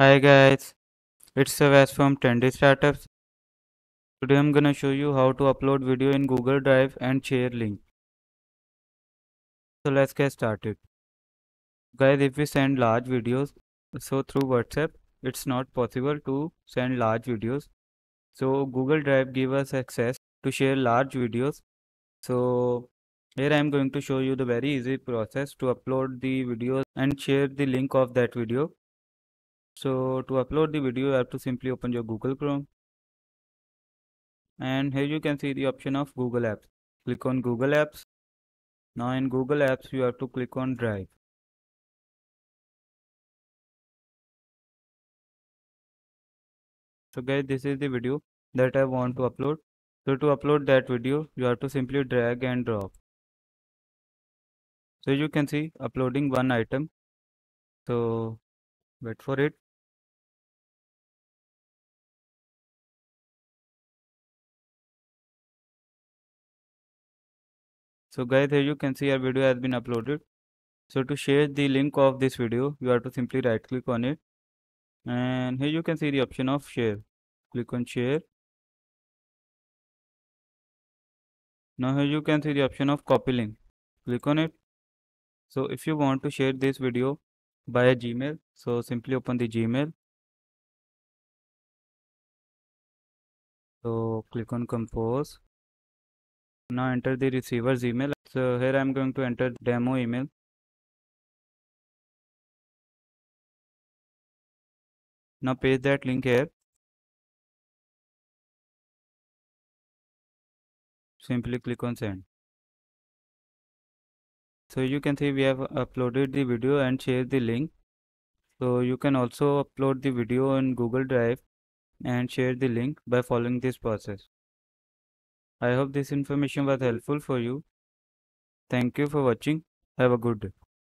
Hi guys, it's Savash from Trendy Startups. Today I'm gonna show you how to upload video in Google Drive and share link. So let's get started. Guys, if we send large videos, so through WhatsApp, it's not possible to send large videos. So Google Drive gives us access to share large videos. So here I'm going to show you the very easy process to upload the videos and share the link of that video. So to upload the video, you have to simply open your Google Chrome, and here you can see the option of Google Apps. Click on Google Apps. Now in Google Apps, you have to click on Drive. So guys, this is the video that I want to upload. So to upload that video, you have to simply drag and drop. So you can see uploading one item. So wait for it. So guys, here you can see our video has been uploaded. So to share the link of this video, you have to simply right click on it, and here you can see the option of share. Click on share. Now here you can see the option of copy link. Click on it. So if you want to share this video via Gmail, so simply open the Gmail. So click on compose. Now enter the receiver's email. So here I am going to enter demo email. Now paste that link here. Simply click on send. So you can see we have uploaded the video and shared the link. So you can also upload the video in Google Drive and share the link by following this process. I hope this information was helpful for you. Thank you for watching. Have a good day.